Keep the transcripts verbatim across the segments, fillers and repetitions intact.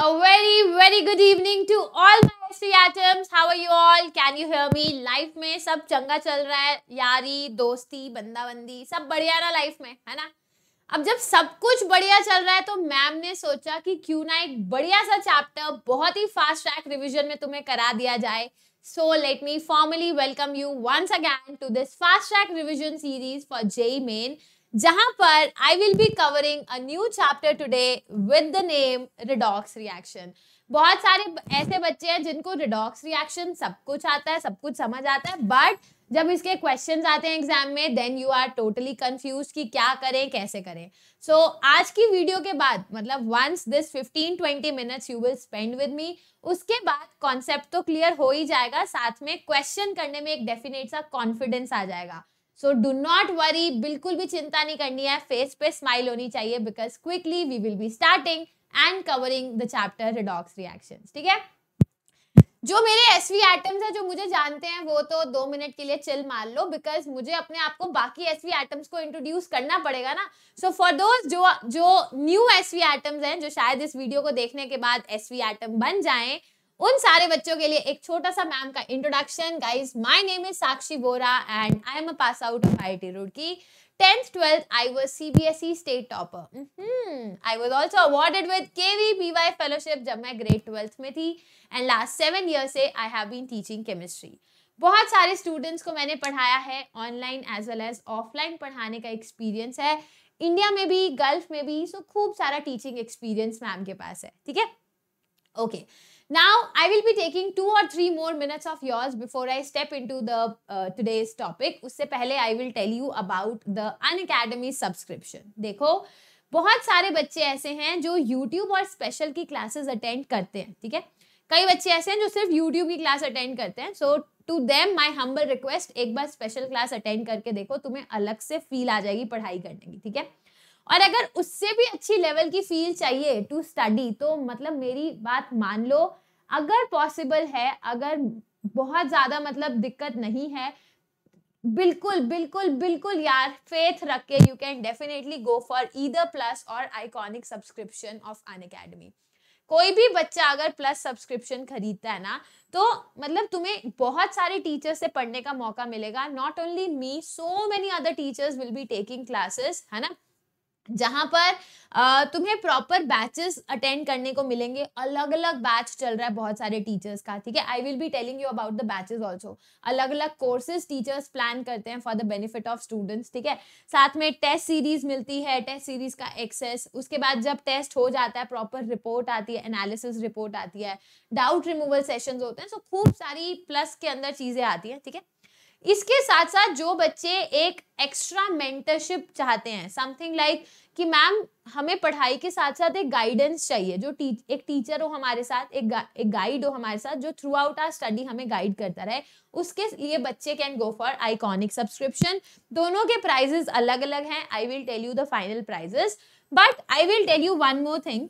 A very very good evening to all my S three atoms. How are you all? Can you hear me? Life में सब चंगा चल रहा है, यारी दोस्ती बंदा बंदी सब बढ़िया रहा लाइफ में, है ना। अब जब सब कुछ बढ़िया चल रहा है तो मैम ने सोचा कि क्यों ना एक बढ़िया सा चैप्टर बहुत ही फास्ट ट्रैक रिविजन में तुम्हें करा दिया जाए। So let me formally welcome you once again to this fast track revision series for J E E Main, जहां पर I will be covering a new chapter today with the name redox reaction. बहुत सारे ऐसे बच्चे हैं जिनको redox reaction सब कुछ आता है, सब कुछ समझ आता है, but जब इसके क्वेश्चंस आते हैं एग्जाम में then you are totally confuse कि क्या करें कैसे करें। सो so, आज की वीडियो के बाद मतलब once this fifteen to twenty minutes you will spend with me, उसके बाद कॉन्सेप्ट तो क्लियर हो ही जाएगा, साथ में क्वेश्चन करने में एक डेफिनेट सा कॉन्फिडेंस आ जाएगा। सो डू नॉट वरी, बिल्कुल भी चिंता नहीं करनी है, फेस पे स्माइल होनी चाहिए because quickly we will be starting and covering the chapter redox reactions, ठीक है। जो मेरे S V एटम्स हैं जो मुझे जानते हैं वो तो दो मिनट के लिए चिल मार लो बिकॉज मुझे अपने आप को बाकी S V एटम्स को इंट्रोड्यूस करना पड़ेगा ना। सो फॉर दोज जो जो न्यू S V एटम्स हैं, जो शायद इस वीडियो को देखने के बाद S V एटम बन जाएं, उन सारे बच्चों के लिए एक छोटा सा मैम का introduction. Guys my name is Sakshi Bora and I am a pass out of I I T Roorkee. Tenth twelfth I was C B S E state topper. I was also awarded with K V P Y fellowship जब मैं grade twelfth में थी and last seven year से I have been teaching chemistry. बहुत सारे students को मैंने पढ़ाया है, online as well as offline पढ़ाने का एक्सपीरियंस है, इंडिया में भी गल्फ में भी। सो so, खूब सारा टीचिंग एक्सपीरियंस मैम के पास है, ठीक है। Okay, now I will be taking two or three more minutes of yours before I step into the uh, today's topic. उससे पहले I will tell you about the Unacademy subscription. देखो बहुत सारे बच्चे ऐसे हैं जो YouTube और special की classes attend करते हैं, ठीक है। कई बच्चे ऐसे हैं जो सिर्फ YouTube की class attend करते हैं। So to them my humble request, एक बार special class attend करके देखो, तुम्हें अलग से feel आ जाएगी पढ़ाई करने की, ठीक है। और अगर उससे भी अच्छी लेवल की फील चाहिए टू स्टडी तो मतलब मेरी बात मान लो, अगर पॉसिबल है, अगर बहुत ज़्यादा मतलब दिक्कत नहीं है, बिल्कुल बिल्कुल बिल्कुल यार फेथ रख के you can definitely go for either plus और आइकॉनिक सब्सक्रिप्शन ऑफ अनअकैडमी। कोई भी बच्चा अगर प्लस सब्सक्रिप्शन खरीदता है ना तो मतलब तुम्हें बहुत सारे टीचर्स से पढ़ने का मौका मिलेगा। Not only me, so many other teachers will be taking classes, है ना, जहाँ पर तुम्हें प्रॉपर बैचेस अटेंड करने को मिलेंगे। अलग अलग बैच चल रहा है बहुत सारे टीचर्स का, ठीक है। I will be telling you about the batches also. अलग अलग कोर्सेज टीचर्स प्लान करते हैं for the benefit of students, ठीक है। साथ में टेस्ट सीरीज मिलती है, टेस्ट सीरीज का एक्सेस, उसके बाद जब टेस्ट हो जाता है प्रॉपर रिपोर्ट आती है, एनालिसिस रिपोर्ट आती है, डाउट रिमूवल सेशंस होते हैं। सो खूब सारी प्लस के अंदर चीज़ें आती हैं, ठीक है। इसके साथ साथ जो बच्चे एक एक्स्ट्रा मेंटरशिप चाहते हैं, समथिंग लाइक कि मैम हमें पढ़ाई के साथ साथ एक गाइडेंस चाहिए, जो टीच, एक टीचर हो हमारे साथ, एक गा, एक गाइड हो हमारे साथ जो थ्रू आउट आवर स्टडी हमें गाइड करता रहे, उसके लिए बच्चे can go for iconic subscription. दोनों के प्राइजेस अलग अलग हैं, I will tell you the final prices, but I will tell you one more thing.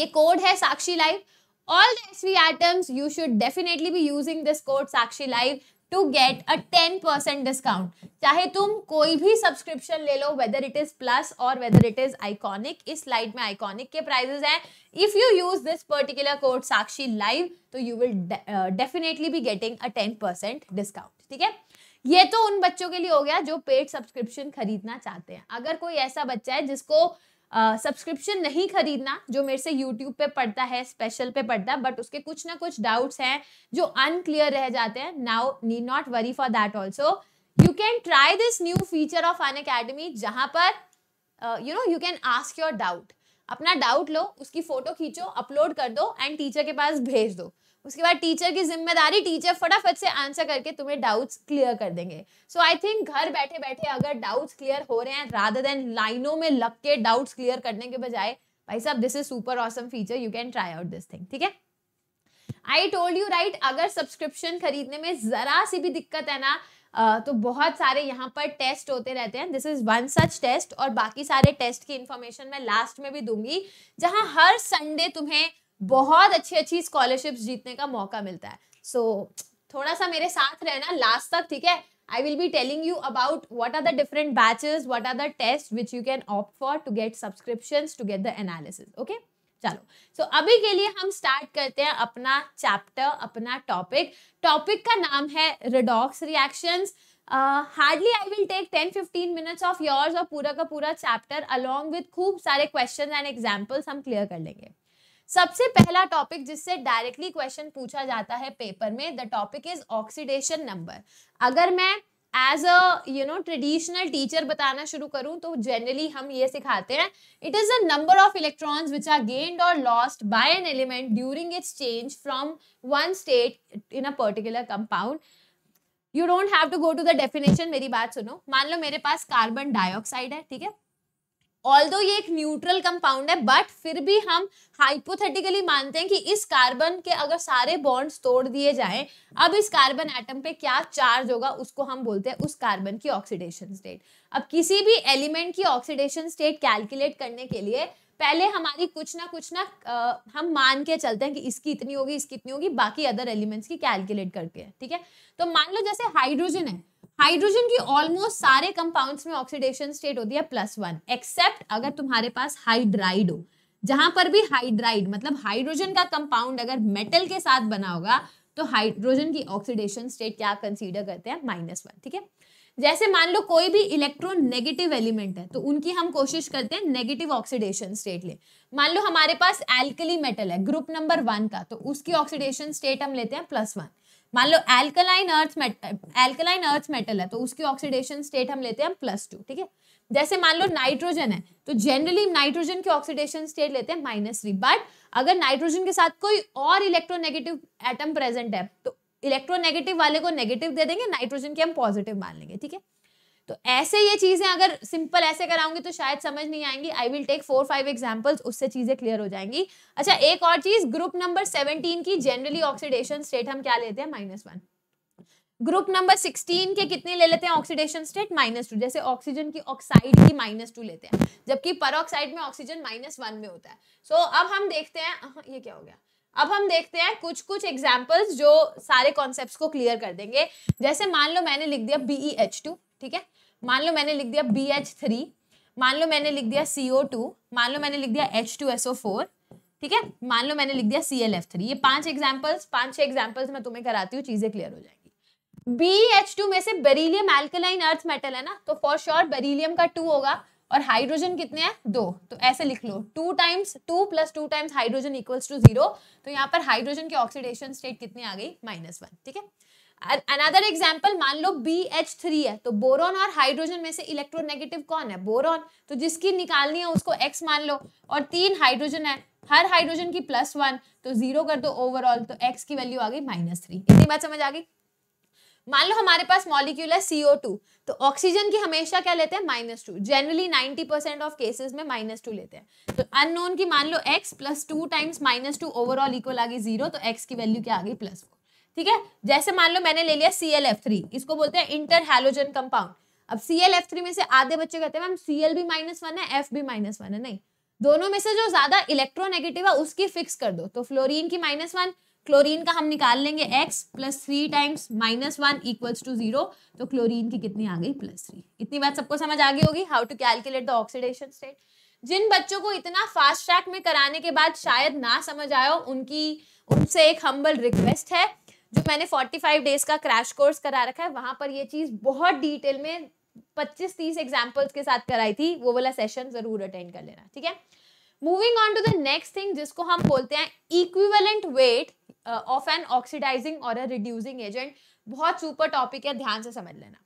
ये कोड है Sakshi live. All the S V atoms you should definitely be using this code Sakshi live to get a ten percent discount. चाहे तुम कोई भी subscription ले लो, whether it is plus और whether it is iconic. इस स्लाइड में आइकॉनिक के प्राइजेस हैं। If you use this particular code Sakshi live तो you will definitely be getting a ten percent discount, ठीक है। ये तो उन बच्चों के लिए हो गया जो पेड सब्सक्रिप्शन खरीदना चाहते हैं। अगर कोई ऐसा बच्चा है जिसको सब्सक्रिप्शन uh, नहीं खरीदना, जो मेरे से यूट्यूब पे पढ़ता है, स्पेशल पे पढ़ता है, बट उसके कुछ ना कुछ डाउट्स हैं जो अनक्लियर रह जाते हैं, now need not worry for that also. You can try this new feature of Unacademy जहाँ पर you know you can ask your doubt. अपना डाउट लो, उसकी फोटो खींचो, अपलोड कर दो एंड टीचर के पास भेज दो। उसके बाद टीचर की जिम्मेदारी, टीचर फटाफट से आंसर करके तुम्हें डाउट्स क्लियर कर देंगे। सो आई थिंक घर बैठे बैठे अगर डाउट्स क्लियर हो रहे हैं रादर देन लाइनों में लग के डाउट्स क्लियर करने के बजाय, भाई साहब this is super awesome feature, you can try out this thing, ठीक है। आई टोल्ड यू राइट, अगर सब्सक्रिप्शन खरीदने में जरा सी भी दिक्कत है ना Uh, तो बहुत सारे यहाँ पर टेस्ट होते रहते हैं। This is one such test और बाकी सारे टेस्ट की इन्फॉर्मेशन मैं लास्ट में भी दूंगी, जहाँ हर संडे तुम्हें बहुत अच्छी अच्छी स्कॉलरशिप्स जीतने का मौका मिलता है। सो so, थोड़ा सा मेरे साथ रहना लास्ट तक, ठीक है। I will be telling you about what are the different batches, what are the test which you can opt for to get subscription to get the analysis, okay. चलो सो so, अभी के लिए हम start करते हैं अपना chapter, अपना topic. Topic का नाम है redox reactions. Hardly I will take ten fifteen minutes of yours और पूरा का पूरा चैप्टर अलोंग विद खूब सारे क्वेश्चन एंड एग्जाम्पल्स हम क्लियर कर लेंगे। सबसे पहला टॉपिक जिससे डायरेक्टली क्वेश्चन पूछा जाता है पेपर में, the topic is oxidation number. अगर मैं as a you know traditional teacher बताना शुरू करूं तो जनरली हम ये सिखाते हैं, it is the number of electrons which are gained और lost by an element during its change from one state in a particular compound. You don't have to go to the definition, मेरी बात सुनो। मान लो मेरे पास carbon dioxide है, ठीक है, although ये एक न्यूट्रल कंपाउंड है बट फिर भी हम हाइपोथेटिकली मानते हैं कि इस कार्बन के अगर सारे बॉन्ड्स तोड़ दिए जाएं, अब इस कार्बन एटम पे क्या चार्ज होगा उसको हम बोलते हैं उस कार्बन की ऑक्सीडेशन स्टेट। अब किसी भी एलिमेंट की ऑक्सीडेशन स्टेट कैलकुलेट करने के लिए पहले हमारी कुछ ना कुछ ना आ, हम मान के चलते हैं कि इसकी इतनी होगी, इसकी इतनी होगी, बाकी अदर एलिमेंट्स की कैलकुलेट करके, ठीक है। तो मान लो जैसे हाइड्रोजन है, हाइड्रोजन की ऑलमोस्ट सारे कंपाउंड्स में ऑक्सीडेशन स्टेट होती है प्लस वन, एक्सेप्ट अगर तुम्हारे पास हाइड्राइड हो, जहां पर भी हाइड्राइड मतलब हाइड्रोजन का कंपाउंड अगर मेटल के साथ बना होगा तो हाइड्रोजन की ऑक्सीडेशन स्टेट क्या कंसीडर करते हैं, माइनस वन, ठीक है। जैसे मान लो कोई भी इलेक्ट्रोनेगेटिव एलिमेंट है तो उनकी हम कोशिश करते हैं नेगेटिव ऑक्सीडेशन स्टेट ले। मान लो हमारे पास एल्कली मेटल है ग्रुप नंबर वन का, तो उसकी ऑक्सीडेशन स्टेट हम लेते हैं प्लस वन। मान लो alkaline earth metal alkaline earth metal है तो उसकी ऑक्सीडेशन स्टेट हम लेते हैं प्लस टू, ठीक है। जैसे मान लो नाइट्रोजन है तो जनरली नाइट्रोजन की ऑक्सीडेशन स्टेट लेते हैं माइनस थ्री, बट अगर नाइट्रोजन के साथ कोई और इलेक्ट्रोनेगेटिव एटम प्रेजेंट है तो इलेक्ट्रोनेगेटिव वाले को नेगेटिव दे देंगे, नाइट्रोजन के हम पॉजिटिव मान लेंगे, ठीक है। तो ऐसे ये चीजें अगर सिंपल ऐसे कराऊंगी तो शायद समझ नहीं आएंगी। I will take four five examples, उससे चीजें क्लियर हो जाएंगी। अच्छा एक और चीज, ग्रुप नंबर सेवनटीन की जनरली ऑक्सीडेशन स्टेट हम क्या लेते हैं, minus one. Group number sixteen के कितने ले लेते हैं ऑक्सीडेशन स्टेट, माइनस टू। जैसे ऑक्सीजन की ऑक्साइड की माइनस टू लेते हैं, जबकि परऑक्साइड में ऑक्सीजन माइनस वन में होता है। सो so, अब हम देखते हैं, ये क्या हो गया, अब हम देखते हैं कुछ कुछ एग्जाम्पल्स जो सारे कॉन्सेप्ट्स को क्लियर कर देंगे। जैसे मान लो मैंने लिख दिया बी ई एच टू, ठीक है, मान लो मैंने लिख दिया बी एच थ्री, मान लो मैंने लिख दिया सी ओ टू, मान लो मैंने लिख दिया H two S O four, ठीक है, मान लो मैंने लिख दिया सी एल एफ थ्री। ये पांच एग्जाम्पल्स, पांच छह एग्जाम्पल्स मैं तुम्हें कराती हूँ, चीजें क्लियर हो जाएंगी। बी ई एच टू में से बेरिलियम एल्कलाइन अर्थ मेटल है ना, तो फॉर श्योर बेरिलियम का टू होगा और हाइड्रोजन कितने हैं, दो, तो ऐसे लिख लो two times two plus two times hydrogen equals to zero. तो यहाँ पर हाइड्रोजन की ऑक्सीडेशन स्टेट कितनी आ गई, माइनस वन, ठीक है। अनदर एग्जाम्पल, मान लो बी एच थ्री है तो बोरॉन और हाइड्रोजन में से इलेक्ट्रोनेगेटिव कौन है, बोरॉन, तो जिसकी निकालनी है उसको एक्स मान लो, और तीन हाइड्रोजन है, हर हाइड्रोजन की प्लस वन, तो जीरो कर दो ओवरऑल, तो एक्स की वैल्यू आ गई माइनस थ्री। इतनी बात समझ आ गई। मान लो हमारे पास मॉलिक्यूल है सी ओ टू, तो ऑक्सीजन की हमेशा क्या लेते हैं, minus two, generally ninety percent of cases में माइनस टू लेते हैं। तो अननोन की मान लो x plus two times minus two overall equal आ गई जीरो, तो x की वैल्यू क्या आ गई प्लस फोर, ठीक है। जैसे मान लो मैंने ले लिया सी एल एफ थ्री, इसको बोलते हैं इंटर हैलोजन कंपाउंड। अब सी एल एफ थ्री में से आधे बच्चे कहते हैं मैम सी एल भी माइनस वन है, एफ भी माइनस वन है, नहीं, दोनों में से जो ज्यादा इलेक्ट्रोनेगेटिव है उसकी फिक्स कर दो। तो फ्लोरीन की माइनस वन, क्लोरीन का हम निकाल लेंगे x plus three times minus one equals to zero, तो क्लोरीन की कितनी आ गई, प्लस थ्री। इतनी बात सबको समझ आ गई होगी, how to calculate the oxidation state. जिन बच्चों को इतना फास्ट ट्रैक में कराने के बाद शायद ना समझ आया हो, उनकी उनसे एक हम्बल रिक्वेस्ट है, जो मैंने फोर्टी फाइव डेज का क्रैश कोर्स करा रखा है वहां पर ये चीज बहुत डिटेल में पच्चीस तीस एग्जाम्पल्स के साथ कराई थी, वो वाला सेशन जरूर अटेंड कर लेना, ठीक है। Moving on to the next thing, जिसको हम बोलते हैं equivalent weight of an oxidising और अ रिड्यूसिंग एजेंट। बहुत सुपर टॉपिक है, ध्यान से समझ लेना।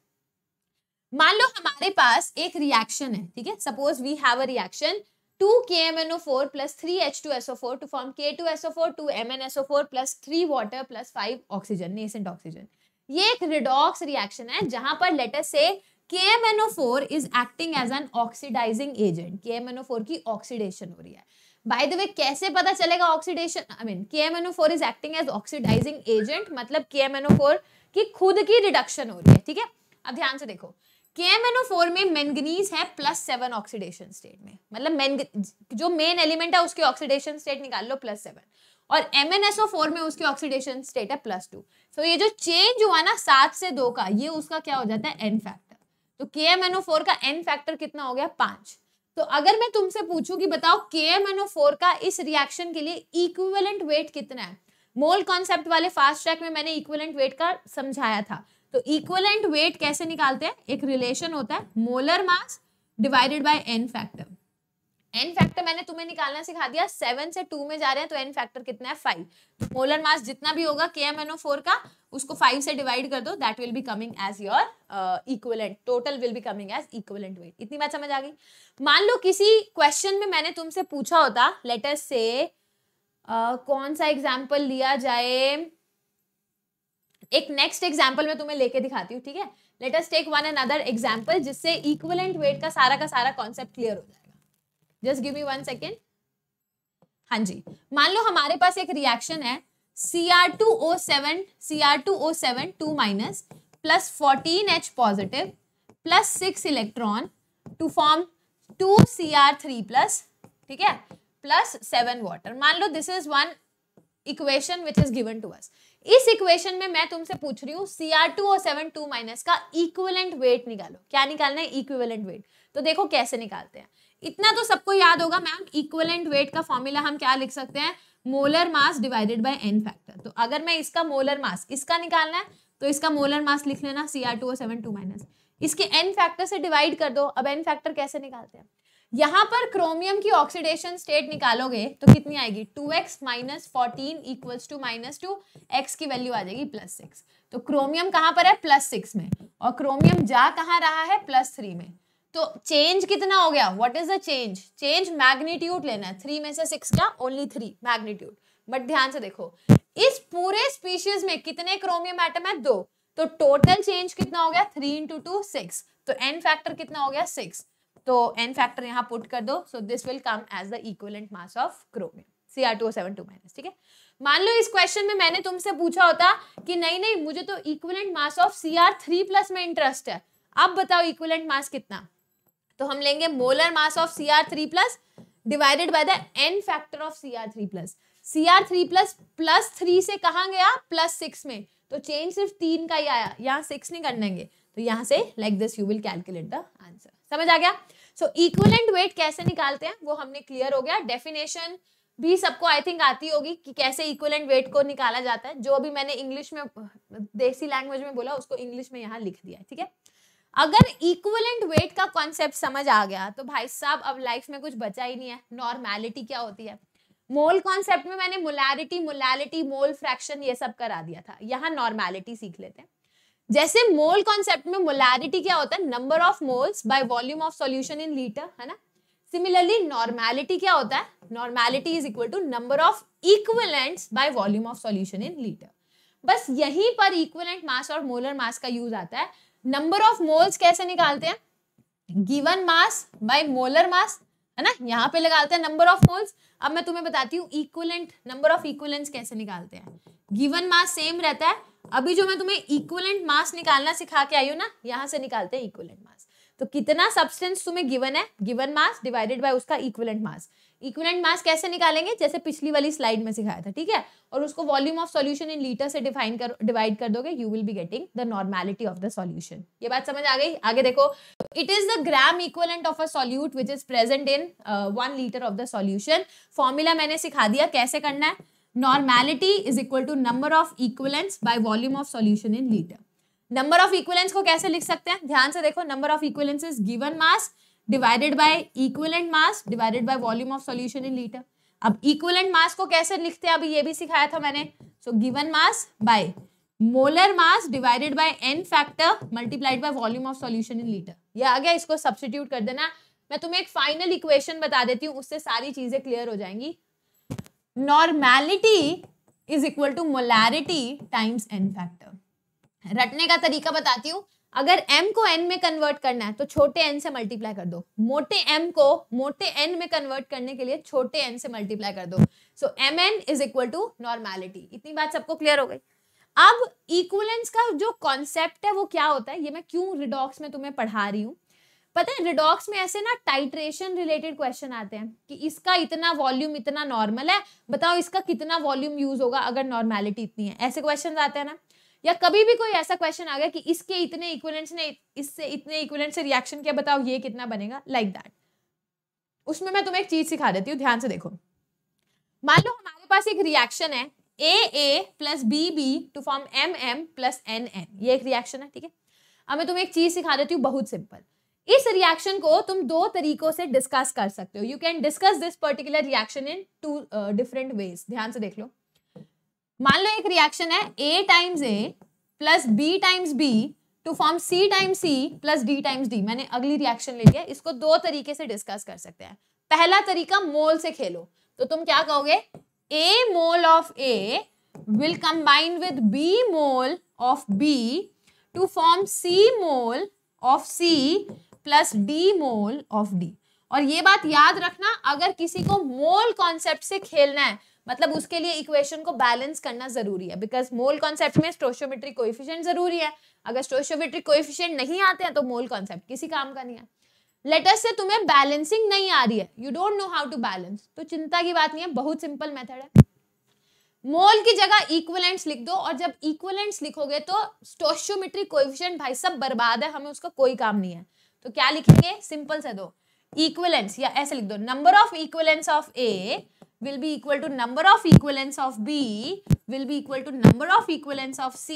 मान लो हमारे पास एक रिएक्शन है, ठीक है, suppose we have a reaction two K M N O four plus three H two S O four to form K two S O four two M N S O four plus three water plus five oxygen, nascent oxygen. ये एक redox reaction है जहां पर later से K M N O four is acting as an oxidizing agent. K M N O four की oxidation हो रही है। By the way, कैसे पता चलेगा oxidation? I mean, K M N O four is acting as oxidizing agent, मतलब के M N O four की खुद की रिडक्शन हो रही है, ठीक है। अब ध्यान से देखो, K M N O four में मैंगनीज है प्लस सेवन ऑक्सीडेशन स्टेट में, मतलब जो मेन एलिमेंट है उसकी ऑक्सीडेशन स्टेट निकाल लो प्लस सेवन, और M N S O four में उसकी ऑक्सीडेशन स्टेट है प्लस टू। सो ये जो चेंज हुआ ना सात से दो का, ये उसका क्या हो जाता है, एन फैक्टर। तो K M N O four का एन फैक्टर कितना हो गया, पांच। तो अगर मैं तुमसे पूछूं कि बताओ के एम एन ओ फोर का इस रिएक्शन के लिए इक्विवेलेंट वेट कितना है, मोल कॉन्सेप्ट वाले फास्ट ट्रैक में मैंने इक्विवेलेंट वेट का समझाया था। तो इक्विवेलेंट वेट कैसे निकालते हैं, एक रिलेशन होता है molar mass divided by N factor. N factor मैंने तुम्हें निकालना सिखा दिया, सेवन से टू में जा रहे हैं तो एन फैक्टर कितना है फाइव। मोलर मास जितना भी होगा के एम एन ओ फोर का उसको फाइव से डिवाइड कर दो, that will be coming as your equivalent, total will be coming as equivalent weight. इतनी बात समझ आ गई। मान लो किसी क्वेश्चन में मैंने तुमसे पूछा होता, लेट अस से कौन सा एग्जाम्पल लिया जाए, एक नेक्स्ट एग्जाम्पल मैं तुम्हें लेके दिखाती हूँ, ठीक है। Let us take one another example जिससे इक्विवेलेंट वेट का सारा का सारा कॉन्सेप्ट क्लियर हो जाए। Just give me one second. हाँ जी, मान लो हमारे पास एक रिएक्शन है C R two O seven, C R two O seven two minus plus fourteen H positive plus six electron to form two C R three plus, ठीक है, plus seven water. मान लो this is one equation which is given to us. इस equation में मैं तुमसे पूछ रही हूँ C R two O seven two minus का इक्विवेलेंट वेट निकालो। क्या निकालना है, इक्विवेलेंट वेट। तो देखो कैसे निकालते हैं। इतना तो सबको याद होगा मैम, इक्विवेलेंट वेट का फॉर्मूला हम क्या लिख सकते हैं, molar mass divided by N factor. तो अगर मैं इसका मोलर मास, इसका निकालना है तो इसका मोलर मास लिख लेना C R two O seven two minus, इसके एन फैक्टर से डिवाइड कर दो। अब एन फैक्टर कैसे निकालते हैं, यहाँ पर क्रोमियम की ऑक्सीडेशन स्टेट निकालोगे तो कितनी आएगी, two X minus fourteen equals two minus two, X की वैल्यू आ जाएगी प्लस सिक्स। तो क्रोमियम कहाँ पर है, प्लस सिक्स में, और क्रोमियम जा कहाँ रहा है, प्लस थ्री में। तो चेंज कितना हो गया, what is the change, change magnitude लेना है, थ्री में से सिक्स का ओनली थ्री मैग्नीट्यूड। बट ध्यान से देखो इस पूरे स्पीशीज में कितने क्रोमियम एटम है, दो, तो टोटल चेंज कितना हो गया, थ्री इंटू टू सिक्स, तो एन फैक्टर कितना हो गया, सिक्स। तो एन फैक्टर यहाँ पुट कर दो, so this will come as the equivalent mass of chromium C R two O seven two minus, ठीक है। मान लो इस क्वेश्चन में मैंने तुमसे पूछा होता कि नहीं नहीं मुझे तो equivalent mass of C R three plus में इंटरेस्ट है, अब बताओ इक्विवेलेंट मास कितना, तो हम लेंगे molar mass of C R three plus divided by the N factor of C R three plus. C R three plus plus three से कहाँ गया, प्लस सिक्स में, तो चेंज सिर्फ तीन का ही आया, यहाँ सिक्स नहीं करनेंगे, तो यहाँ से like this you will calculate the answer. समझ आ गया। सो इक्विवेलेंट वेट कैसे निकालते हैं वो हमने क्लियर हो गया। डेफिनेशन भी सबको आई थिंक आती होगी कि कैसे इक्विवेलेंट वेट को निकाला जाता है। जो अभी मैंने इंग्लिश में देसी लैंग्वेज में बोला उसको इंग्लिश में यहाँ लिख दिया है, ठीक है। अगर इक्विवेलेंट वेट का कॉन्सेप्ट समझ आ गया तो भाई साहब अब लाइफ में कुछ बचा ही नहीं है। नॉर्मैलिटी क्या होती है, मोल कॉन्सेप्ट में मैंने मोलैरिटी, मोलैलिटी, मोल फ्रैक्शन ये सब करा दिया था, यहाँ नॉर्मैलिटी सीख लेते हैं। जैसे मोल कॉन्सेप्ट में मोलैरिटी क्या होता है, number of moles by volume of solution in litre, है ना। सिमिलरली नॉर्मैलिटी क्या होता है, normality is equal to number of equivalents by volume of solution in litre. बस यहीं पर इक्विवेलेंट मास और मोलर मास का यूज आता है। नंबर ऑफ मोल्स कैसे निकालते हैं, given mass by molar mass, है ना, यहाँ पे लगाते हैं नंबर ऑफ मोल्स। अब मैं तुम्हें बताती हूँ इक्विवेलेंट, नंबर ऑफ इक्विवेलेंट्स कैसे निकालते हैं। गिवन मास सेम रहता है, अभी जो मैं तुम्हें इक्विवेलेंट मास निकालना सिखा के आई हूँ ना, यहाँ से निकालते हैं इक्विवेलेंट मास। तो कितना सब्सटेंस तुम्हें गिवन है, गिवन मास डिवाइडेड बाय उसका इक्विवेलेंट मास। इक्विवेलेंट मास कैसे निकालेंगे, जैसे पिछली वाली स्लाइड में सिखाया था, ठीक है, और उसको volume of solution in litre से डिफाइन कर डिवाइड कर दोगे, you will be getting the normality of the solution. ये बात समझ आ गई। आगे देखो, it is the gram equivalent of a solute which is present in one litre of the solution. Formula मैंने सिखा दिया कैसे करना है, normality is equal to number of equivalents by volume of solution in litre. Number of equivalents को कैसे लिख सकते हैं, ध्यान से देखो, number of equivalents is given mass divided by equivalent mass divided by volume of solution in litre. अब equivalent mass को कैसे लिखते हैं, अभी ये भी सिखाया था मैंने। So given mass by molar mass divided by N factor multiplied by volume of solution in litre. ये आ गया, इसको सब्स्टिट्यूट कर देना। मैं तुम्हें एक फाइनल इक्वेशन बता देती हूँ, उससे सारी चीजें क्लियर हो जाएंगी। Normality is equal to molarity times N factor. रटने का तरीका बताती हूँ, अगर m को n में कन्वर्ट करना है तो छोटे n से मल्टीप्लाई कर दो, मोटे m को मोटे n में कन्वर्ट करने के लिए छोटे n से मल्टीप्लाई कर दो। So mn is equal to normality. इतनी बात सबको क्लियर हो गई। अब इक्विवेलेंस का जो कॉन्सेप्ट है वो क्या होता है, ये मैं क्यों रिडॉक्स में तुम्हें पढ़ा रही हूँ, पता है रिडॉक्स में ऐसे ना टाइट्रेशन रिलेटेड क्वेश्चन आते हैं कि इसका इतना वॉल्यूम, इतना नॉर्मल है, बताओ इसका कितना वॉल्यूम यूज होगा अगर नॉर्मैलिटी इतनी है, ऐसे क्वेश्चन आते हैं ना। या कभी भी कोई ऐसा क्वेश्चन आ गया कि इसके इतने इक्विवेलेंट्स ने इससे इतने इक्विवेलेंट से रिएक्शन किया, बताओ ये कितना बनेगा, लाइक दैट। उसमें मैं तुम्हें एक चीज सिखा देती हूँ, ध्यान से देखो। मान लो हमारे पास एक रिएक्शन है A A plus B B to form M M plus N N, ये एक रिएक्शन है, ठीक है। अब मैं तुम्हें एक चीज सिखा देती हूँ, बहुत सिंपल। इस रिएक्शन को तुम दो तरीकों से डिस्कस कर सकते हो। You can discuss this particular reaction in two different ways. ध्यान से देख लो, मान लो एक रिएक्शन है A times A plus B times B to form C times C plus D times D. मैंने अगली रिएक्शन ले लिया। इसको दो तरीके से डिस्कस कर सकते हैं। पहला तरीका, मोल से खेलो। तो तुम क्या कहोगे, A mole of A will combine with B mole of B to form C mole of C plus D mole of D। और ये बात याद रखना, अगर किसी को मोल कॉन्सेप्ट से खेलना है, मतलब उसके लिए इक्वेशन को बैलेंस करना जरूरी है, बिकॉज मोल कॉन्सेप्ट में स्टोशियोमेट्रिक कोएफिशिएंट जरूरी है। अगर स्टोशियोमेट्रिक कोएफिशिएंट नहीं आते हैं तो मोल कॉन्सेप्ट किसी काम का नहीं है। लेटर से तुम्हें बैलेंसिंग नहीं आ रही है, you don't know how to balance, तो चिंता की बात नहीं है, बहुत सिंपल मेथड है। मोल की जगह इक्विवेलेंट्स लिख दो, और जब इक्विवेलेंट्स लिखोगे तो स्टोशियोमेट्रिक कोएफिशिएंट भाई सब बर्बाद है, हमें उसका कोई काम नहीं है। तो क्या लिखेंगे, सिंपल से दो इक्विवेलेंट्स, या ऐसे लिख दो, number of equivalents of A will be equal to number of equivalents of B will be equal to number of equivalents of C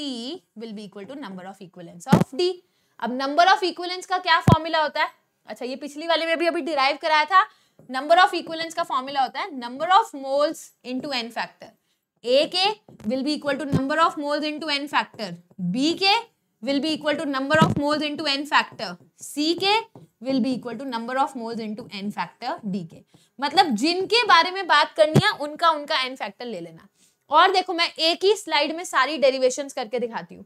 will be equal to number of equivalents of D। अब number of equivalents का क्या formula होता है, अच्छा ये पिछली वाले में भी अभी डिराइव कराया था। नंबर ऑफ इक्वलेंस का फॉर्मूला होता है number of moles into N factor. A के will be equal to number of moles into N factor, B के will be equal to number of moles into N factor, C के will be equal to number of moles into N factor, D के। मतलब जिनके बारे में बात करनी है उनका उनका एन फैक्टर ले लेना। और देखो मैं एक ही स्लाइड में सारी डेरिवेशंस करके दिखाती हूँ।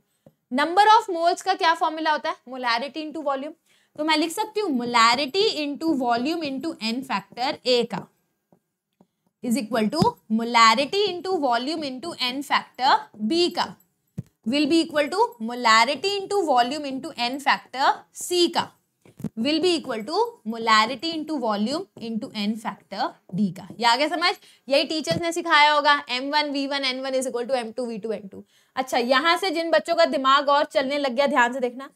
नंबर ऑफ मोल्स का क्या फॉर्मूला होता है, मोलैरिटी इनटू वॉल्यूम। तो मैं लिख सकती हूँ molarity into volume into N factor A का is equal to molarity into volume into N factor B का will be equal to molarity into volume into N factor C का will be equal to molarity into volume into N factor D का। ये आगे समझ, यही teachers ने सिखाया होगा M one V one N one is equal to M two V two N to. अच्छा यहाँ से जिन बच्चों का दिमाग और चलने लग गया, ध्यान से देखना,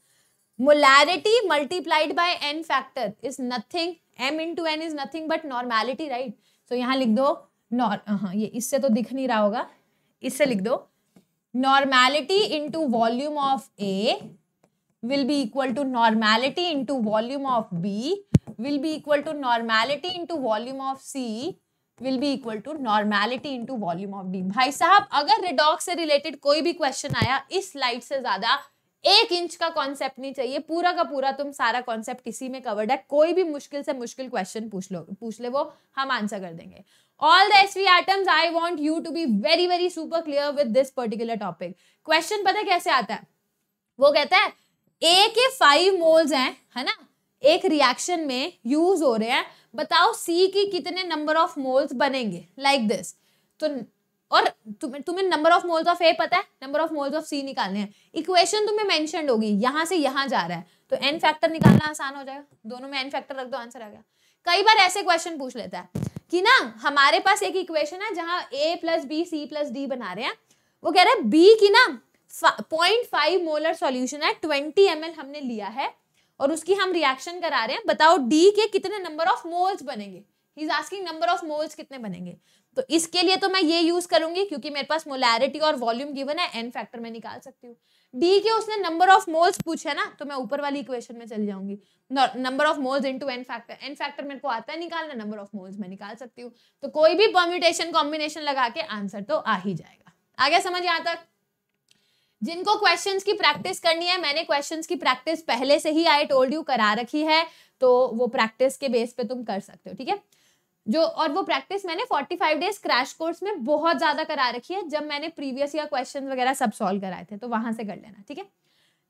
molarity multiplied by n factor is nothing, m into n is nothing but normality, right? So यहाँ लिख दो नॉर, हाँ ये इससे तो दिख नहीं रहा होगा, इससे लिख दो normality into volume of A will be equal to normality into volume of B will be equal to normality into volume of C will be equal to normality into volume of D। भाई साहब अगर redox से related कोई भी question आया, इस slide से ज्यादा एक इंच का कॉन्सेप्ट नहीं चाहिए, पूरा का पूरा तुम सारा कॉन्सेप्ट इसी में कवर्ड है। कोई भी मुश्किल से मुश्किल क्वेश्चन पूछ लो पूछ ले वो हम आंसर कर देंगे। All the S V atoms I want you to be very very super clear with this particular topic. Question पता कैसे आता है, वो कहता है ए के फाइव मोल्स हैं, है ना, एक रिएक्शन में यूज हो रहे हैं, बताओ सी की कितने नंबर ऑफ मोल्स बनेंगे, लाइक दिस। तो और तुम्हें तुम्हें number of moles of A पता है, number of moles of C निकालने हैं। इक्वेशन तुम्हें मेंशन्ड होगी, यहाँ से यहाँ जा रहा है तो एन फैक्टर निकालना आसान हो जाएगा, दोनों में एन फैक्टर रख दो, आंसर आ गया। कई बार ऐसे क्वेश्चन पूछ लेता है कि ना हमारे पास एक इक्वेशन है जहाँ A plus B C plus D बना रहे हैं, वो कह रहा है बी की ना पॉइंट फाइव मोलर सोल्यूशन है, ट्वेंटी एम एल हमने लिया है और उसकी हम रिएक्शन करा रहे हैं, बताओ डी के कितने नंबर ऑफ मोल्स बनेंगे। He's asking number of moles कितने बनेंगे। तो इसके लिए तो मैं ये यूज करूंगी क्योंकि मेरे पास मोलैरिटी और वॉल्यूम गिवन है, एन फैक्टर में निकाल सकती हूँ। डी के उसने नंबर ऑफ मोल्स पूछे है ना, तो मैं ऊपर वाली इक्वेशन में चली जाऊंगी, number of moles into N factor. N factor मेरे को आता है निकालना, नंबर ऑफ मोल्स मैं निकाल सकती हूँ, तो कोई भी परम्यूटेशन कॉम्बिनेशन लगा के आंसर तो आ ही जाएगा। आ गया समझ यहाँ तक? जिनको क्वेश्चंस की प्रैक्टिस करनी है, मैंने क्वेश्चंस की प्रैक्टिस पहले से ही आई टोल्ड यू करा रखी है, तो वो प्रैक्टिस के बेस पे तुम कर सकते हो, ठीक है। जो और वो प्रैक्टिस मैंने पैंतालीस डेज क्रैश कोर्स में बहुत ज्यादा करा रखी है, जब मैंने प्रीवियस ईयर क्वेश्चन वगैरह सब सॉल्व कराए थे, तो वहां से कर लेना, ठीक है।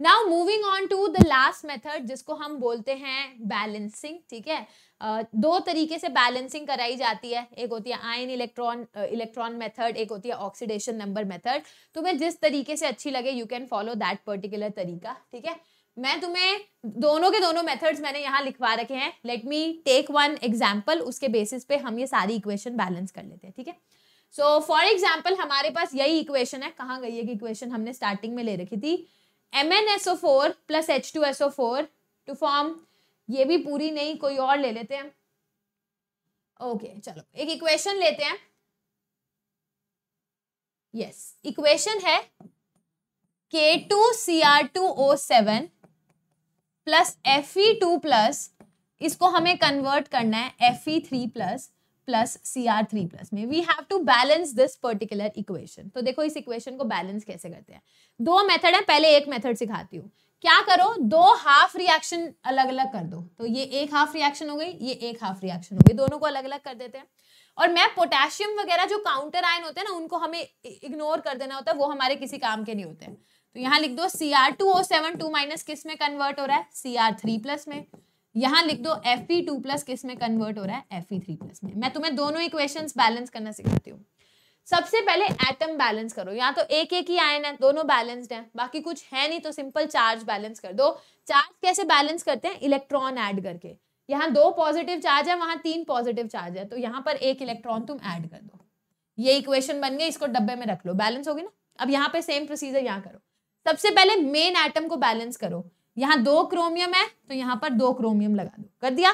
Now moving on to the last method, जिसको हम बोलते हैं बैलेंसिंग, ठीक है। uh, दो तरीके से बैलेंसिंग कराई जाती है, एक होती है आयन इलेक्ट्रॉन इलेक्ट्रॉन मेथड, एक होती है ऑक्सीडेशन नंबर मेथड। तुम्हें जिस तरीके से अच्छी लगे you can follow that particular तरीका, ठीक है। मैं तुम्हें दोनों के दोनों मेथड्स मैंने यहाँ लिखवा रखे हैं, let me take one example, उसके बेसिस पे हम ये सारी इक्वेशन बैलेंस कर लेते हैं, ठीक है। सो फॉर एग्जाम्पल हमारे पास यही इक्वेशन है, कहाँ गई है कि इक्वेशन हमने स्टार्टिंग में ले रखी थी, M N S O four plus H two S O four to form, ये भी पूरी नहीं कोई और ले लेते हैं, ओके okay, चलो एक इक्वेशन लेते हैं। यस yes, इक्वेशन है K two C R two O seven plus F E two plus, इसको हमें कन्वर्ट करना है F E three plus plus C R three plus में। We have to balance this particular equation. तो देखो इस equation को बैलेंस कैसे करते हैं। दो मेथड है, पहले एक मेथड सिखाती हूँ। क्या करो, दो हाफ रिएक्शन अलग अलग कर दो। तो ये एक हाफ रिएक्शन हो गई, ये एक हाफ रिएक्शन हो गई, दोनों को अलग अलग कर देते हैं। और मैं पोटेशियम वगैरह जो काउंटर आयन होते हैं ना, उनको हमें इग्नोर कर देना होता है, वो हमारे किसी काम के नहीं होते हैं। तो यहाँ लिख दो C R two O seven two minus किस में कन्वर्ट हो रहा है, सी आर थ्री प्लस में। यहाँ लिख दो एफ ई टू प्लस किस में कन्वर्ट हो रहा है, एफ ई थ्री प्लस में। मैं तुम्हें दोनों इक्वेशंस बैलेंस करना सिखाती हूँ। सबसे पहले एटम बैलेंस करो। यहाँ तो एक एक ही आयन है, दोनों बैलेंस्ड हैं, बाकी कुछ है नहीं, तो सिंपल चार्ज बैलेंस कर दो। चार्ज कैसे बैलेंस करते हैं, इलेक्ट्रॉन ऐड करके। यहाँ दो पॉजिटिव चार्ज है, वहाँ तीन पॉजिटिव चार्ज है, तो यहाँ पर एक इलेक्ट्रॉन तुम ऐड कर दो। ये इक्वेशन बन गई, इसको डब्बे में रख लो, बैलेंस होगी ना। अब यहाँ पे सेम प्रोसीजर यहाँ करो। सबसे पहले मेन एटम को बैलेंस करो। यहाँ दो क्रोमियम है तो यहाँ पर दो क्रोमियम लगा दो, कर दिया।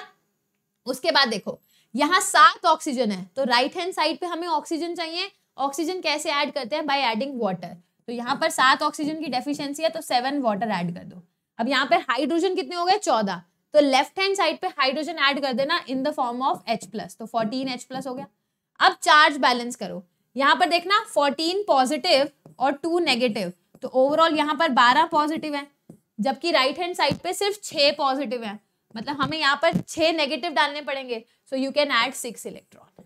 उसके बाद देखो यहाँ सात ऑक्सीजन है, तो राइट हैंड साइड पे हमें ऑक्सीजन चाहिए। ऑक्सीजन कैसे ऐड करते हैं, बाय एडिंग वाटर। तो यहाँ पर सात ऑक्सीजन की डेफिशिएंसी है, तो सेवन वाटर ऐड कर दो। अब यहाँ पर हाइड्रोजन कितने हो गए, चौदह। तो लेफ्ट हैंड साइड पे हाइड्रोजन ऐड कर देना in the form of H plus, तो फोर्टीन एच प्लस हो गया। अब चार्ज बैलेंस करो। यहाँ पर देखना फोर्टीन पॉजिटिव और टू नेगेटिव, तो ओवरऑल यहाँ पर बारह पॉजिटिव है, जबकि राइट हैंड साइड पे सिर्फ छह पॉजिटिव है, मतलब हमें यहाँ पर छह नेगेटिव डालने पड़ेंगे। So you can add six electron,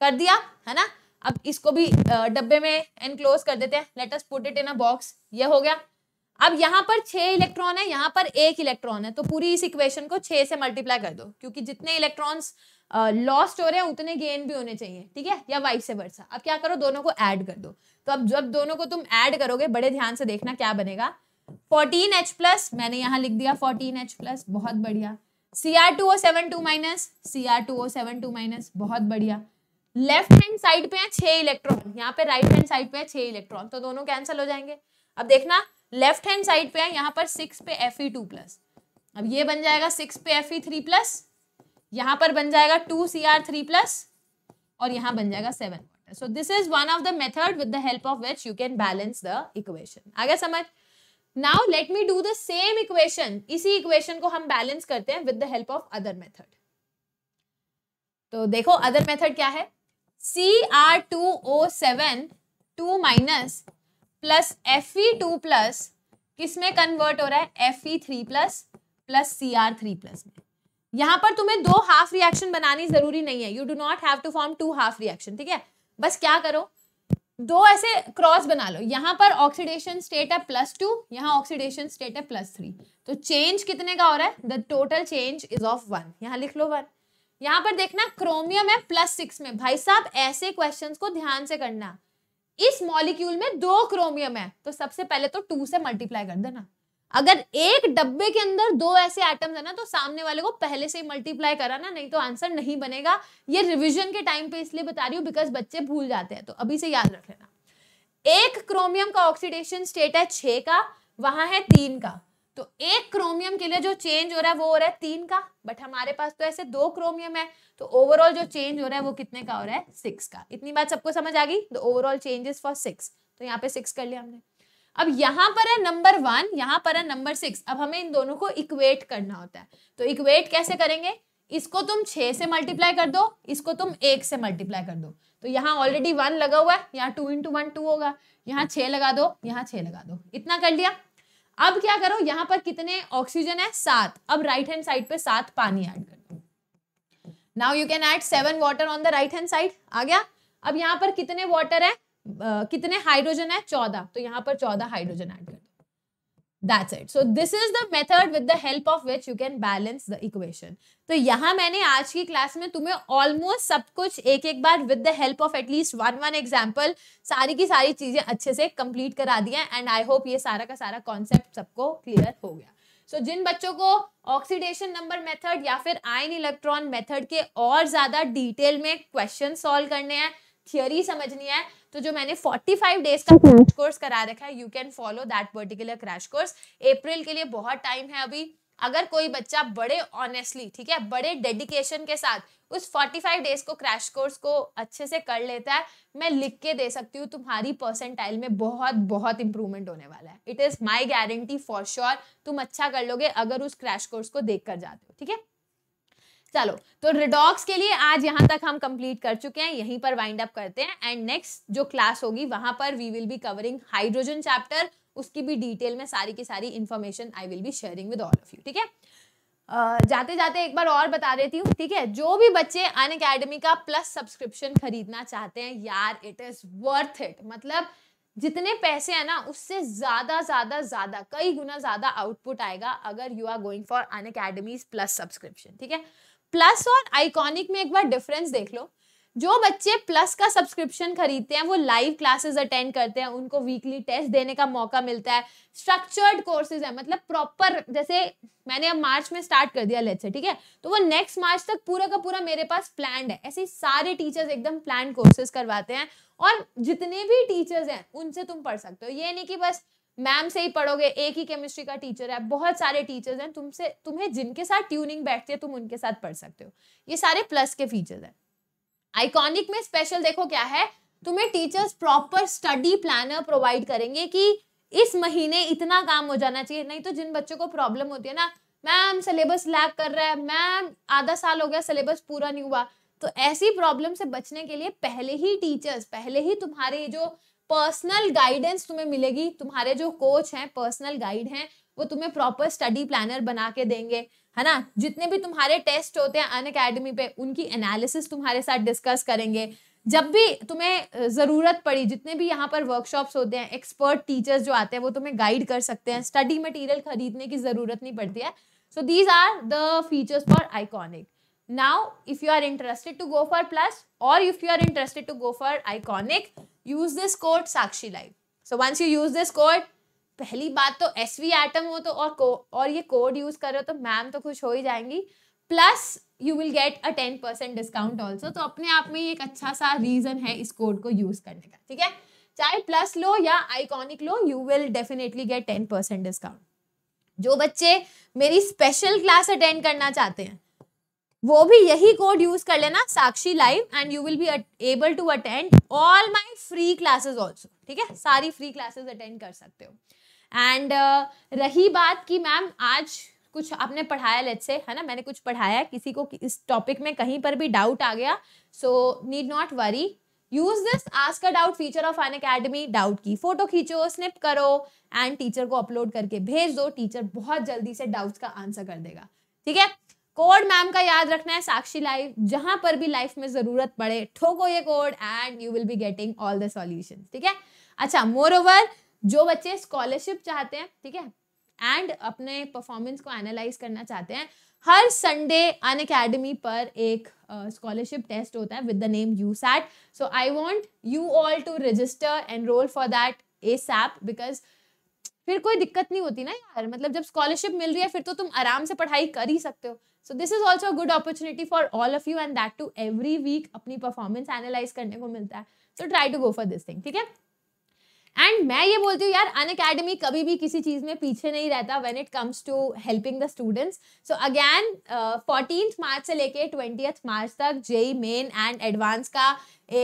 कर दिया है ना। अब इसको भी डब्बे में एनक्लोज कर देते हैं, let us put it in a box. ये हो गया। अब यहाँ पर छह इलेक्ट्रॉन है, यहाँ पर एक इलेक्ट्रॉन है, तो पूरी इस इक्वेशन को छह से मल्टीप्लाई कर दो, क्योंकि जितने इलेक्ट्रॉन्स लॉस्ट हो रहे हैं उतने गेन भी होने चाहिए, ठीक है, या वाइस वर्सा। अब क्या करो, दोनों को ऐड कर दो। तो अब जब दोनों को तुम ऐड करोगे, बड़े ध्यान से देखना क्या बनेगा। फोर्टीन एच प्लस मैंने यहाँ लिख दिया, फोर्टीन एच प्लस, बहुत बढ़िया। C R two O seven two minus, C R two O seven two minus, बहुत बढ़िया। लेफ्ट हैंड साइड पे है छह इलेक्ट्रॉन, यहाँ पे राइट हैंड साइड पे है छह इलेक्ट्रॉन, तो दोनों कैंसिल हो जाएंगे। अब देखना लेफ्ट हैंड साइड पे है, यहाँ पर सिक्स पे एफ ई टू प्लस, अब ये बन जाएगा सिक्स पे एफ ई थ्री प्लस, यहाँ पर बन जाएगा two C R three plus, और यहाँ बन जाएगा seven water. So this is one of the method with the help of which you can balance the equation. आगे समझ। Now let me do the same equation. इसी equation को हम balance करते हैं with the help of other method. तो देखो other method क्या है? C R two O seven two minus plus F E two plus किसमें convert हो रहा है? F E three plus plus C R three plus में। यहाँ पर तुम्हें दो half reaction बनानी जरूरी नहीं है। You do not have to form two half reaction, ठीक है? बस क्या करो, दो ऐसे क्रॉस बना लो। यहाँ पर ऑक्सीडेशन स्टेट है प्लस टू, यहाँ ऑक्सीडेशन स्टेट है प्लस थ्री, तो चेंज कितने का हो रहा है? The total change is of one, यहाँ लिख लो वन। यहाँ पर देखना क्रोमियम है प्लस सिक्स में। भाई साहब ऐसे क्वेश्चंस को ध्यान से करना। इस मॉलिक्यूल में दो क्रोमियम है, तो सबसे पहले तो टू से मल्टीप्लाई कर देना। अगर एक डब्बे के अंदर दो ऐसे एटम्स है ना, तो सामने वाले को पहले से ही मल्टीप्लाई करा ना, नहीं तो आंसर नहीं बनेगा। ये रिवीजन के टाइम पे इसलिए बता रही हूँ, बिकॉज बच्चे भूल जाते हैं, तो अभी से याद रख लेना। एक क्रोमियम का ऑक्सीडेशन स्टेट है छह का, वहां है तीन का, तो एक क्रोमियम के लिए जो चेंज हो रहा है वो हो रहा है तीन का, बट हमारे पास तो ऐसे दो क्रोमियम है, तो ओवरऑल जो चेंज हो रहा है वो कितने का हो रहा है? सिक्स का। इतनी बात सबको समझ आ गई? The overall changes for six, तो यहाँ पे सिक्स कर लिया हमने। अब यहाँ पर है नंबर वन, यहाँ पर है नंबर सिक्स। अब हमें इन दोनों को इक्वेट करना होता है, तो इक्वेट कैसे करेंगे? इसको तुम छह से मल्टीप्लाई कर दो, इसको तुम एक से मल्टीप्लाई कर दो। तो यहाँ ऑलरेडी वन लगा हुआ है, यहाँ टू इंटू वन टू होगा, यहाँ छह लगा दो, यहाँ छह लगा दो, इतना कर लिया। अब क्या करो, यहाँ पर कितने ऑक्सीजन है? सात। अब राइट हैंड साइड पे सात पानी ऐड कर दो। Now you can add seven water on the right hand side, आ गया। अब यहाँ पर कितने वाटर है, Uh, कितने हाइड्रोजन है? चौदह, तो यहाँ पर चौदह हाइड्रोजन ऐड कर दो। That's it. So this is the method with the help of which you can balance the equation. तो यहाँ मैंने आज की क्लास में तुम्हें ऑलमोस्ट सब कुछ एक एक बार with the help of at least one one example सारी की सारी चीजें अच्छे से कंप्लीट करा दी है, एंड आई होप ये सारा का सारा कॉन्सेप्ट सबको क्लियर हो गया। सो so, जिन बच्चों को ऑक्सीडेशन नंबर मेथड या फिर आयन इलेक्ट्रॉन मेथड के और ज्यादा डिटेल में क्वेश्चन सॉल्व करने हैं, थियरी समझनी है, तो जो मैंने पैंतालीस डेज का क्रैश कोर्स करा रखा है, you can follow that particular crash course. April के लिए बहुत टाइम है अभी, अगर कोई बच्चा बड़े ऑनेस्टली, ठीक है, बड़े डेडिकेशन के साथ उस पैंतालीस डेज को क्रैश कोर्स को अच्छे से कर लेता है, मैं लिख के दे सकती हूँ तुम्हारी परसेंटाइल में बहुत बहुत इंप्रूवमेंट होने वाला है. It is my guarantee for sure. तुम अच्छा कर लोगे अगर उस क्रैश कोर्स को देख कर जाते हो. ठीक है, चलो तो रिडॉक्स के लिए आज यहाँ तक हम कंप्लीट कर चुके हैं, यहीं पर वाइंड अप करते हैं. एंड नेक्स्ट जो क्लास होगी वहां पर we will be covering hydrogen chapter, उसकी भी डिटेल में सारी की सारी information I will be sharing with all of you. ठीक है, Uh, जाते जाते एक बार और बता देती हूँ. ठीक है, जो भी बच्चे अन अकेडमी का प्लस सब्सक्रिप्शन खरीदना चाहते हैं, यार इट इज वर्थ इट. मतलब जितने पैसे हैं ना उससे ज्यादा ज्यादा ज्यादा कई गुना ज्यादा आउटपुट आएगा अगर you are going for Unacademy plus subscription. ठीक है, प्लस और आइकॉनिक में एक बार डिफरेंस देख लो. जो बच्चे प्लस का सब्सक्रिप्शन खरीदते हैं वो लाइव क्लासेस अटेंड करते हैं, उनको वीकली टेस्ट देने का मौका मिलता है, स्ट्रक्चर्ड कोर्सेज है, मतलब प्रॉपर. जैसे मैंने अब मार्च में स्टार्ट कर दिया लेट्स से, ठीक है, तो वो नेक्स्ट मार्च तक पूरा का पूरा मेरे पास प्लान्ड है. ऐसे सारे टीचर्स एकदम प्लान्ड कोर्सेज करवाते हैं और जितने भी टीचर्स हैं उनसे तुम पढ़ सकते हो. ये नहीं कि बस मैम से ही पढ़ोगे, एक ही केमिस्ट्री का टीचर है, बहुत सारे टीचर्स हैं तुमसे, तुम्हें जिनके साथ ट्यूनिंग बैठती है तुम उनके साथ पढ़ सकते हो. ये सारे प्लस के फीचर्स हैं. आइकॉनिक में स्पेशल देखो क्या है, तुम्हें teachers proper study planner provide करेंगे कि इस महीने इतना काम हो जाना चाहिए. नहीं तो जिन बच्चों को प्रॉब्लम होती है ना, मैम सिलेबस लैग कर रहा है, मैम आधा साल हो गया सिलेबस पूरा नहीं हुआ, तो ऐसी प्रॉब्लम से बचने के लिए पहले ही टीचर्स, पहले ही तुम्हारे जो पर्सनल गाइडेंस तुम्हें मिलेगी, तुम्हारे जो कोच हैं, पर्सनल गाइड हैं, वो तुम्हें प्रॉपर स्टडी प्लानर बना के देंगे, है ना. जितने भी तुम्हारे टेस्ट होते हैं अन अकेडमी पे उनकी एनालिसिस तुम्हारे साथ डिस्कस करेंगे. जब भी तुम्हें ज़रूरत पड़ी, जितने भी यहाँ पर वर्कशॉप्स होते हैं, एक्सपर्ट टीचर्स जो आते हैं वो तुम्हें गाइड कर सकते हैं, स्टडी मटेरियल खरीदने की ज़रूरत नहीं पड़ती है. So these are the features for iconic. Now, if you are interested to go for plus or if you are interested to go for iconic, use this code Sakshi Live. So once you use this code, पहली बात तो S V atom हो तो और को और ये code use करो तो मैम तो खुश हो ही जाएंगी. Plus you will get a ten percent discount also. तो अपने आप में ये एक अच्छा सा reason है इस code को use करने का. ठीक है, चाहे plus लो या iconic low, you will definitely get ten percent discount. जो बच्चे मेरी special class attend करना चाहते हैं वो भी यही कोड यूज कर लेना, Sakshi live, and you will be able to attend all my free classes also. ठीक है, सारी फ्री क्लासेस अटेंड कर सकते हो. एंड uh, रही बात कि मैम आज कुछ आपने पढ़ाया, लेट्स से, है ना, मैंने कुछ पढ़ाया, किसी को इस टॉपिक में कहीं पर भी डाउट आ गया, so need not worry. Use this ask a doubt feature of Unacademy. Doubt की फोटो खींचो, स्निप करो एंड टीचर को अपलोड करके भेज दो. टीचर बहुत जल्दी से डाउट्स का आंसर कर देगा. ठीक है, कोड मैम का याद रखना है, साक्षी लाइव. जहां पर भी लाइफ में जरूरत पड़े ठोको ये code and you will be getting all the solutions. ठीक है, अच्छा, मोर ओवर जो बच्चे स्कॉलरशिप चाहते हैं, ठीक है, एंड अपने परफॉर्मेंस को एनालाइज करना चाहते हैं, हर संडे अन अकेडमी पर एक स्कॉलरशिप uh, टेस्ट होता है with the name you sat. So I want you all to register and roll for that SAP, because फिर कोई दिक्कत नहीं होती ना यार. मतलब जब स्कॉलरशिप मिल रही है फिर तो तुम आराम से पढ़ाई कर ही सकते हो. So this is also good opportunity for all of you, and that too every week अपनी परफॉर्मेंस एनालाइज करने को मिलता है. So try to go for this thing. ठीक है, एंड मैं ये बोलती हूँ यार, अन अकेडमी कभी भी किसी चीज में पीछे नहीं रहता when it comes to helping the students. So again fourteen March से लेके ट्वेंटी मार्च तक जेई मेन एंड एडवांस का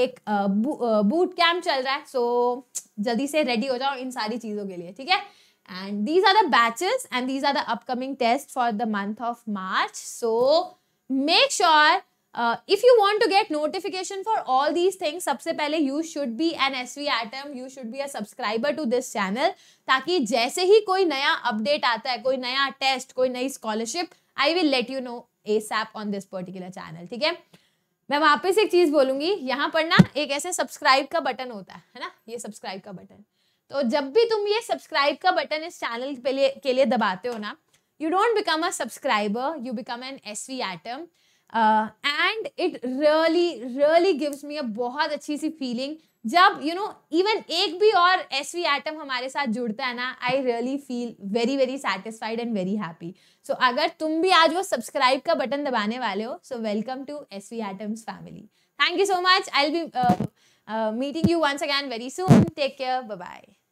एक बूट uh, कैंप uh, चल रहा है. सो so, जल्दी से रेडी हो जाओ इन सारी चीजों के लिए. ठीक है, and these are the batches and these are the upcoming tests for the month of March. So make sure uh, if you want to get notification for all these things, सबसे पहले you should be an S V atom, you should be a subscriber to this channel, ताकि जैसे ही कोई नया update आता है, कोई नया test, कोई नई scholarship, I will let you know ASAP on this particular channel. ठीक है, मैं वापस एक चीज बोलूंगी, यहाँ पर ना एक ऐसे सब्सक्राइब का बटन होता है, है ना, ये सब्सक्राइब का बटन. तो जब भी तुम ये सब्सक्राइब का बटन इस चैनल के लिए के लिए दबाते हो ना, you don't become a subscriber, you become an S V atom. And it really really gives me a बहुत अच्छी सी फीलिंग जब यू नो इवन एक भी और एस वी एटम हमारे साथ जुड़ता है ना. I really feel very very satisfied and very happy. So अगर तुम भी आज वो सब्सक्राइब का बटन दबाने वाले हो, so welcome to S V atoms family. Thank you so much. I will be meeting you once again very soon. Take care, bye bye.